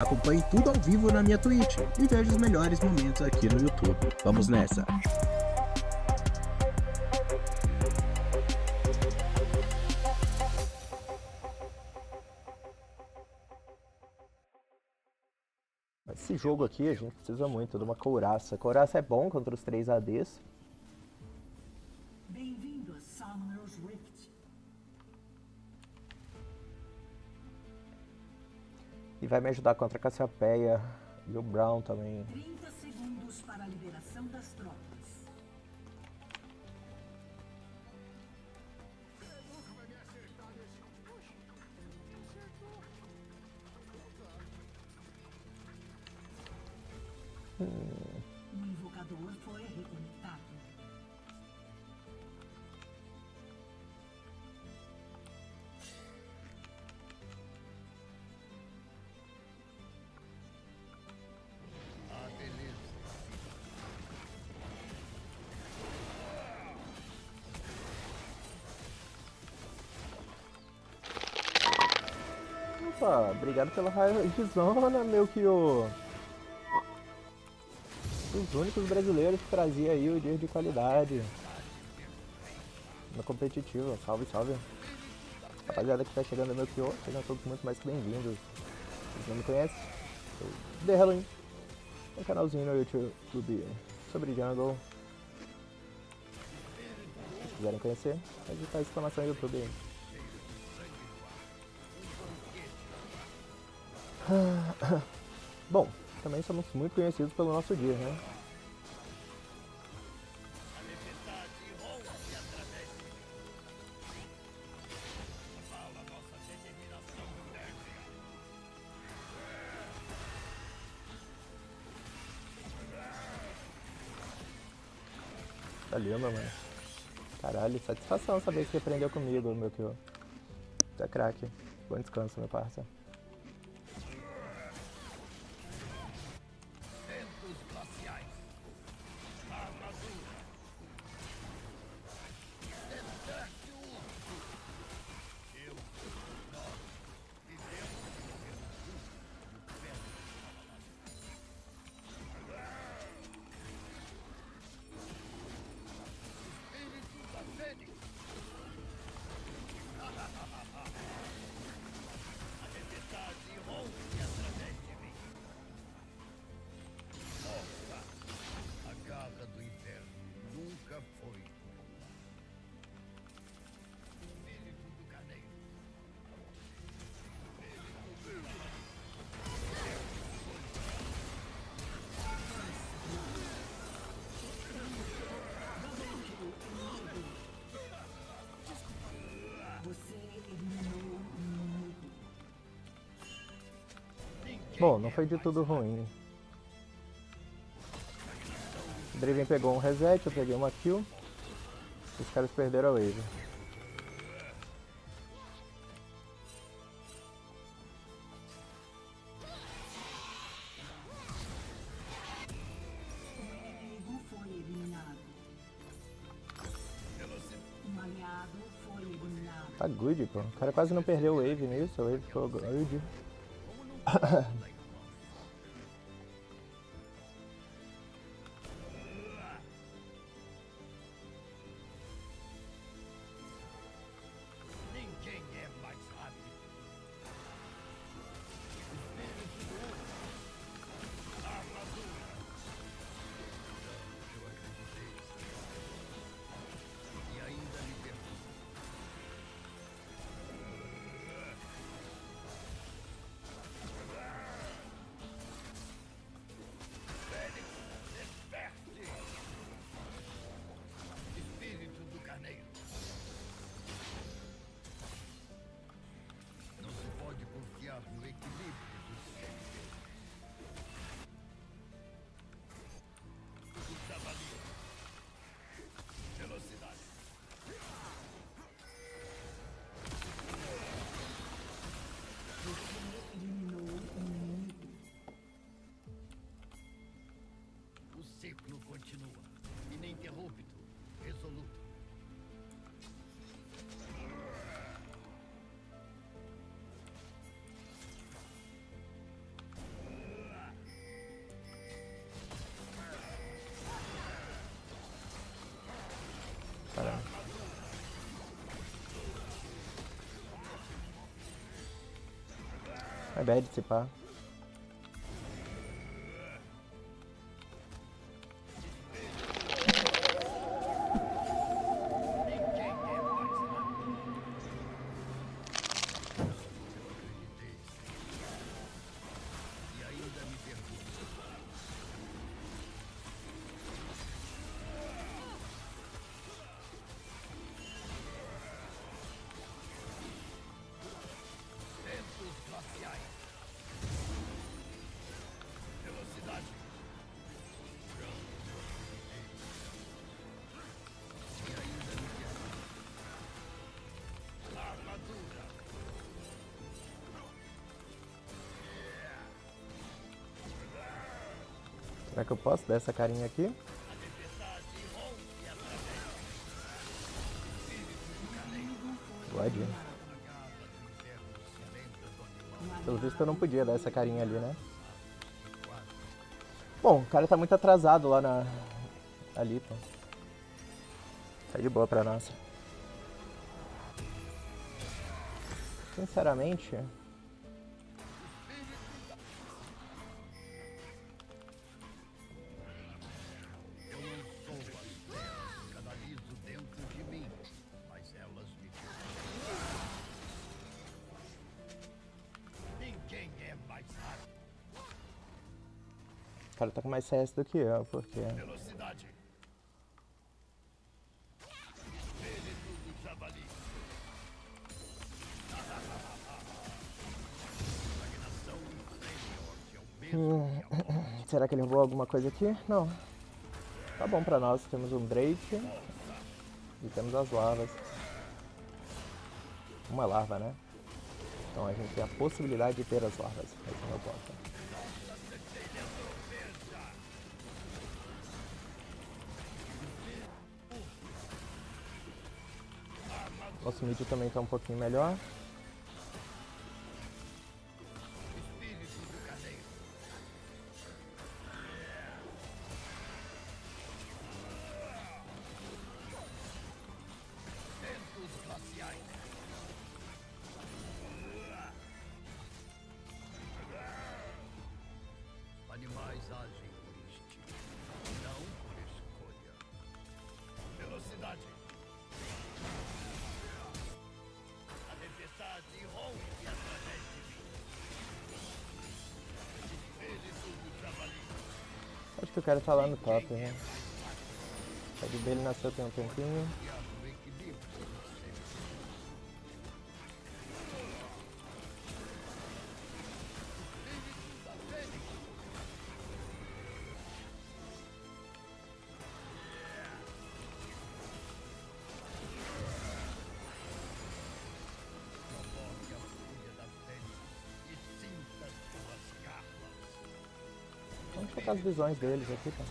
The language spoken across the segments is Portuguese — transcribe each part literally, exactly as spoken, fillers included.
Acompanhe tudo ao vivo na minha Twitch e veja os melhores momentos aqui no YouTube. Vamos nessa! Esse jogo aqui a gente precisa muito de uma couraça. A couraça é bom contra os três A Ds. Bem-vindo a Summoner's Rift. E vai me ajudar contra a Cassiopeia e o Brown também. trinta segundos para a liberação das tropas. Hum. O invocador foi reconectado. Opa, obrigado pela raizona, meu que o... Os únicos brasileiros que trazia aí o dia de qualidade no competitivo. Salve, salve. Rapaziada que tá chegando no meu Q O, sejam todos muito mais que bem-vindos. Vocês não me conhecem? Eu The Halloween, um canalzinho no YouTube sobre Jungle. Se quiserem conhecer, vai digitar a exclamação no YouTube aí. Bom, também somos muito conhecidos pelo nosso dia, né? Valeu, meu mano. Caralho, satisfação saber que você aprendeu comigo, meu tio. Você é craque. Bom descanso, meu parça. Bom, não foi de tudo ruim. O Draven pegou um reset, eu peguei uma kill. Os caras perderam a wave. Tá good, pô. O cara quase não perdeu o wave nisso, a wave ficou good. My bad, se pá. Será que eu posso dar essa carinha aqui? Pode. Pelo visto eu não podia dar essa carinha ali, né? Bom, o cara tá muito atrasado lá na... ali, pô. Tá de boa pra nossa. Sinceramente... O cara tá com mais C S do que eu, porque... Velocidade. Hum, será que ele roubou alguma coisa aqui? Não. Tá bom pra nós, temos um Drake. E temos as larvas. Uma larva, né? Então a gente tem a possibilidade de ter as larvas. Esse é o meu ponto. Nosso mid também tá um pouquinho melhor. Animais agem por instinto, não por escolha. Velocidade. Acho que o cara tá lá no top, né? O pad dele nasceu tem um tempinho. Vamos focar as visões deles aqui, tá?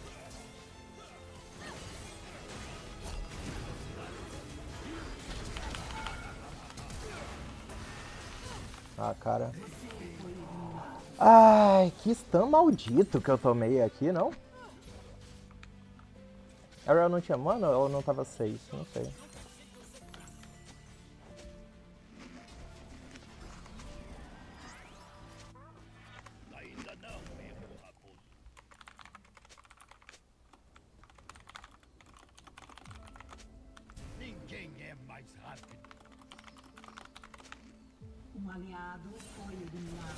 Ah, cara. Ai, que stun maldito que eu tomei aqui, não? A Real não tinha mana ou não tava seis? Não sei. Um aliado foi eliminado.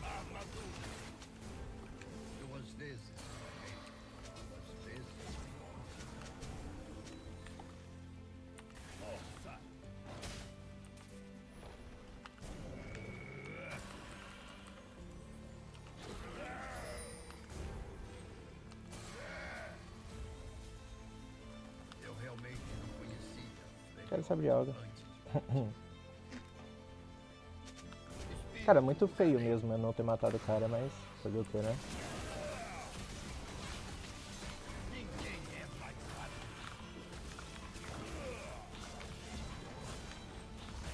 Armadura. Duas vezes. Duas vezes. Nossa. Eu realmente não conhecia. Quero saber de algo. Cara, muito feio mesmo eu não ter matado o cara, mas fazer o que, né?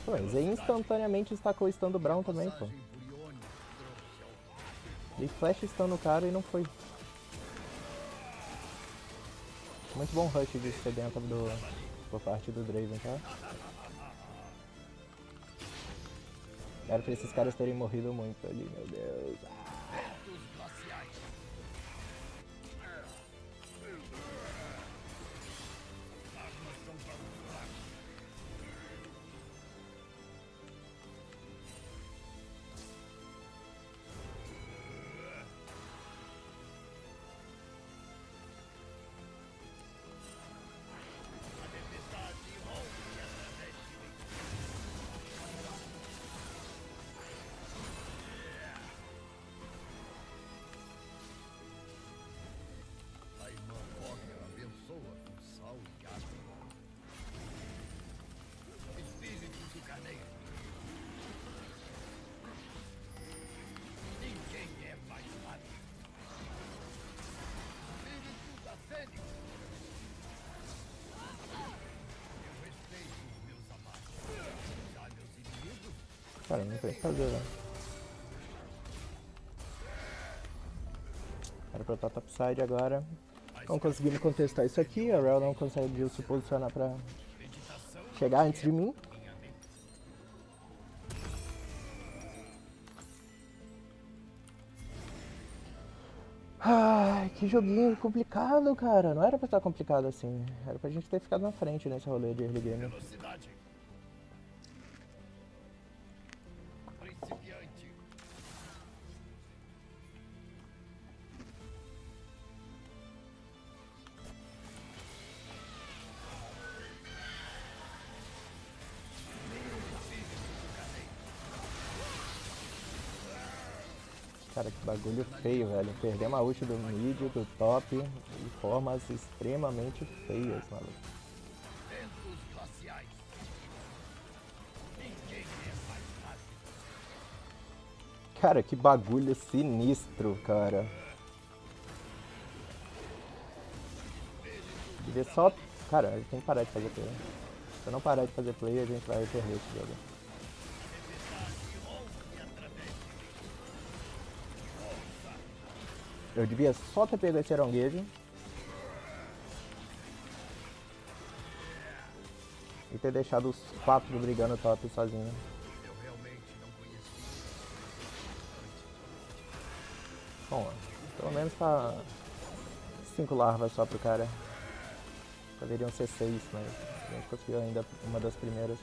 Pô, mas aí instantaneamente estacou o stun do Brown também, pô. E flash stun no cara e não foi. Muito bom rush de sedenta do... por parte do Draven, tá? Era pra esses caras terem morrido muito ali, meu Deus. Cara, não tem que fazer, velho. Era pra eu estar topside agora. Não conseguimos contestar isso aqui. A Rell não conseguiu se posicionar pra chegar antes de mim. Ai, que joguinho complicado, cara. Não era pra estar complicado assim. Era pra gente ter ficado na frente nesse rolê de early game. Cara, que bagulho feio, velho. Perdemos a ult do mid, do top, de formas extremamente feias, maluco. Cara, que bagulho sinistro, cara. Queria só... Cara, a gente tem que parar de fazer play. Se eu não parar de fazer play, a gente vai perder esse jogo. Eu devia só ter pego esse aronguejo e ter deixado os quatro brigando top sozinho. Bom, pelo menos tá cinco larvas só pro cara. Poderiam ser seis, mas a gente conseguiu ainda uma das primeiras.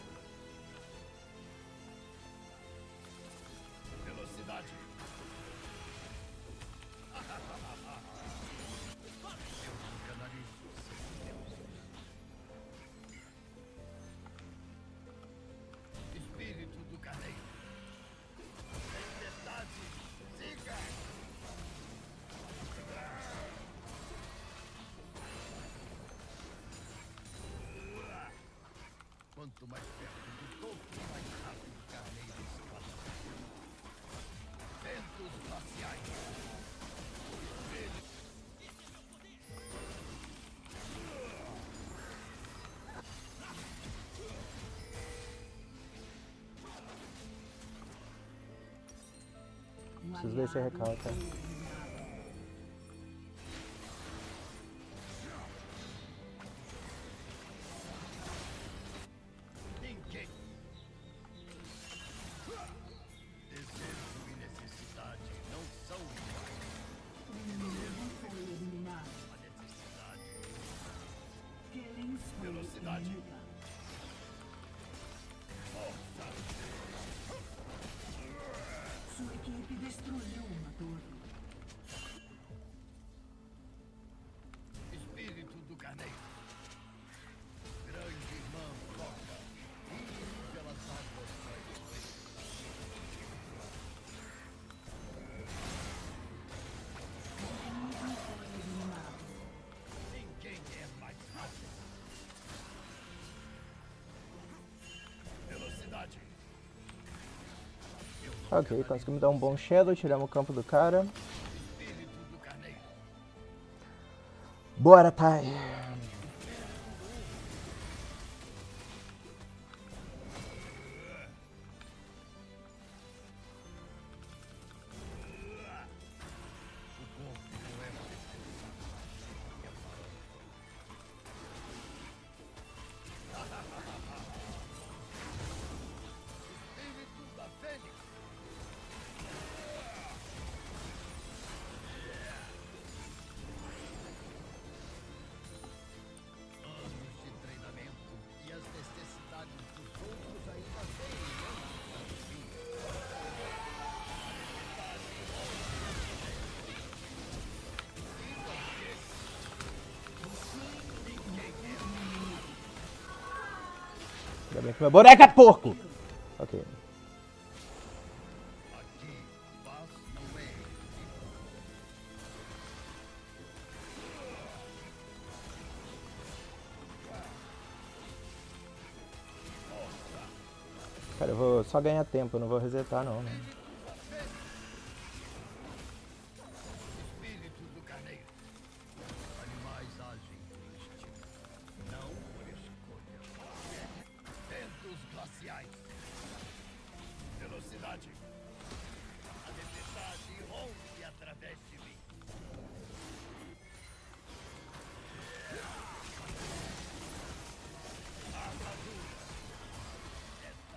Quanto mais perto do topo, mais rápido carneiros passam. Ventos glaciais. Preciso ver se recalca. Ok, conseguimos dar um bom shadow, tiramos o campo do cara. Bora, Thay! Ainda bem que meu boneco é porco! Ok. Cara, eu vou só ganhar tempo, eu não vou resetar não, né?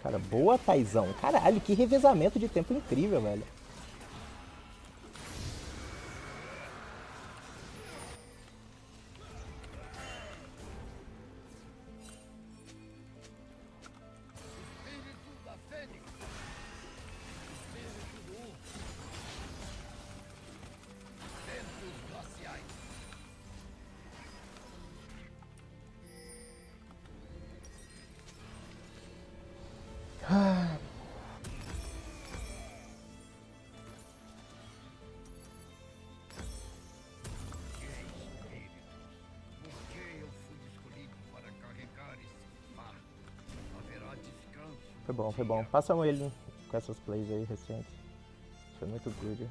Cara, boa, Taizão. Caralho, que revezamento de tempo incrível, velho. Foi bom, foi bom. Passamos ele com essas plays aí recentes. Foi muito good.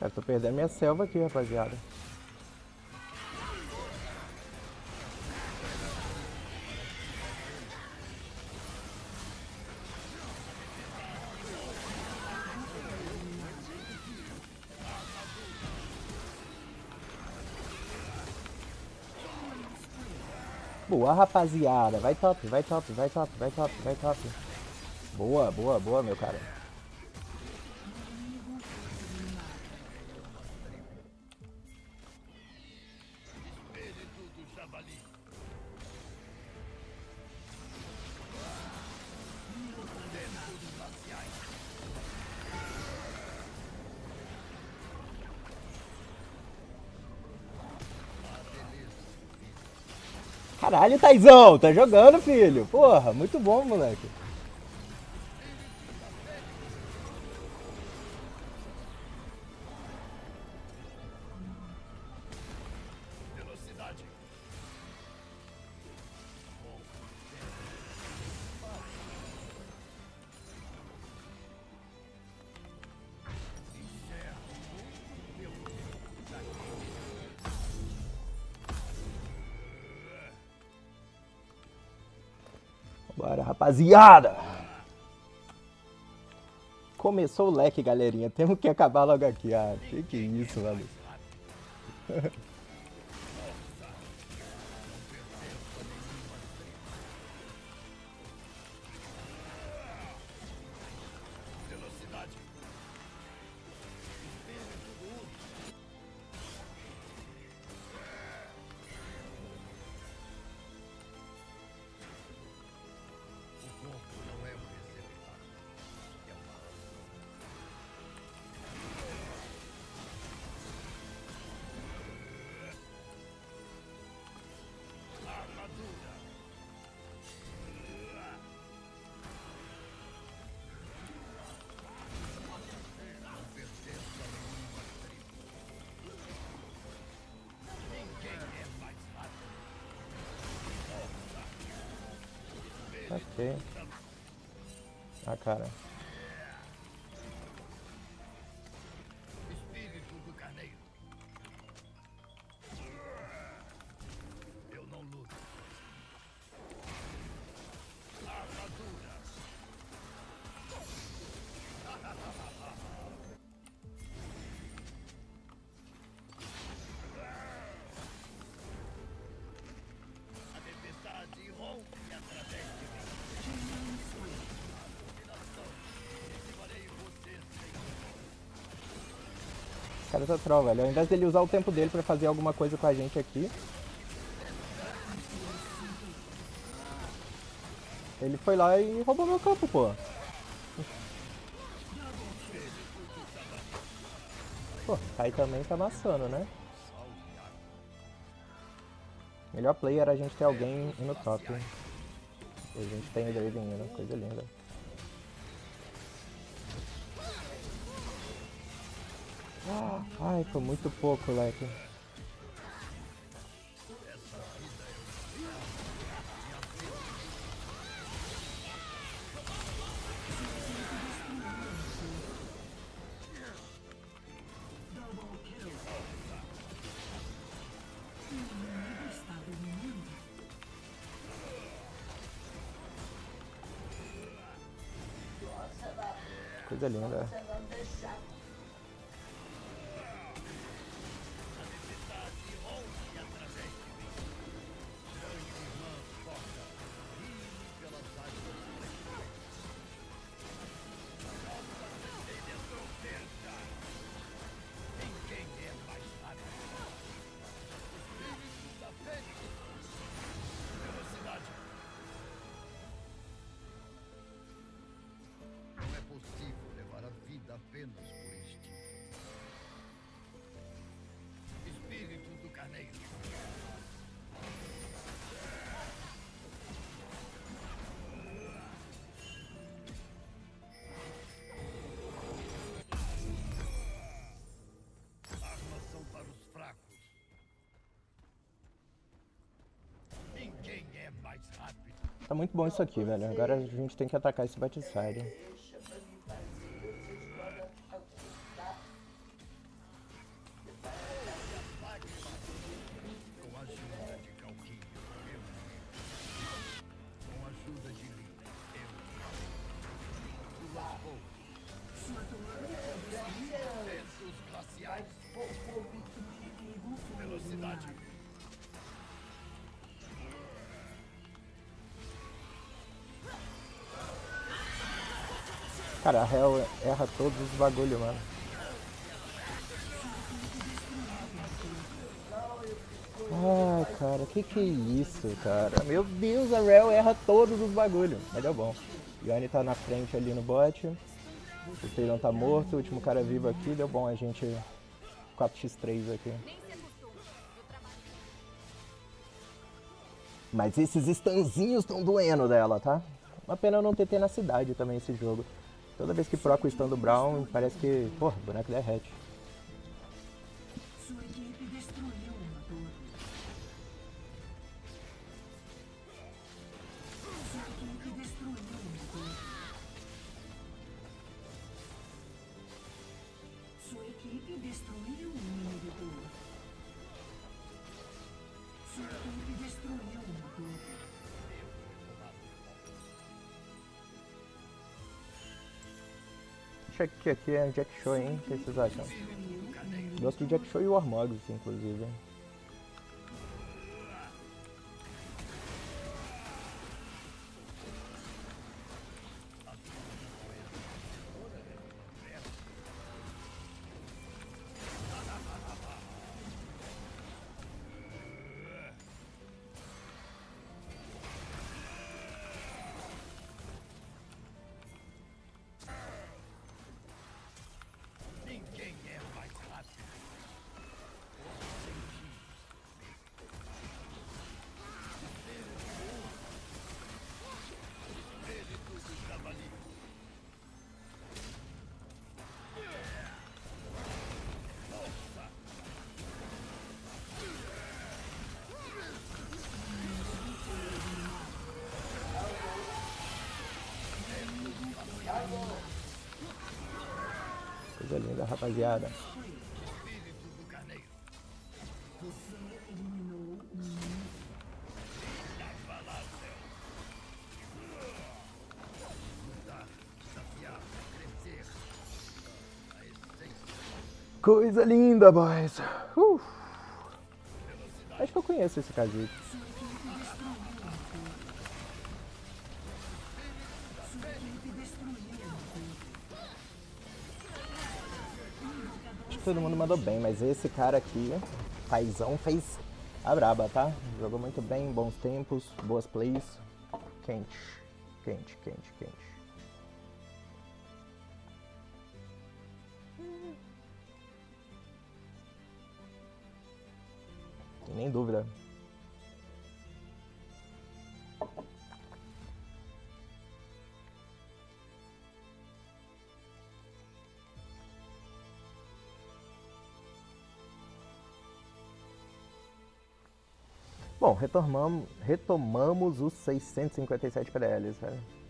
Cara, tô perdendo minha selva aqui, rapaziada. Boa, rapaziada. Vai top, vai top, vai top, vai top, vai top. Boa, boa, boa, meu cara. Caralho, Taizão, tá jogando, filho. Porra, muito bom, moleque. Bora, rapaziada! Começou o leque, galerinha. Temos que acabar logo aqui. Ah, que que é isso, mano? Ok. Ah, cara. cara tá troll, velho. Ao invés dele usar o tempo dele pra fazer alguma coisa com a gente aqui, ele foi lá e roubou meu campo, pô. Pô, aí também tá amassando, né? Melhor player era a gente ter alguém no top. A gente tem o Draven, né? Coisa linda. Ai, foi muito pouco, leque. Coisa linda. Tá muito bom isso aqui, velho. Agora a gente tem que atacar esse Batside. Cara, a Hell erra todos os bagulho, mano. Ai, cara, que que é isso, cara? Meu Deus, a Hell erra todos os bagulho. Mas deu bom. Yone tá na frente ali no bot. O Taylor tá morto, o último cara vivo aqui. Deu bom a gente... quatro por três aqui. Mas esses stanzinhos estão doendo dela, tá? Uma pena eu não ter tenacidade também esse jogo. Toda vez que proca o stun do Brown, parece que, porra, o boneco derrete. Aqui, aqui é Jack Show, hein? O que vocês acham? Gosto de Jack Show e Warmogs, inclusive. Coisa linda, rapaziada. Coisa linda, boys. Uh. Acho que eu conheço esse Kha'Zix. todo mundo mandou bem, mas esse cara aqui, Taizão, fez a braba, tá? Jogou muito bem, bons tempos, boas plays. Quente, quente, quente, quente. Nem dúvida. Bom, retomamos, retomamos os seiscentos e cinquenta e sete P D Ls, velho.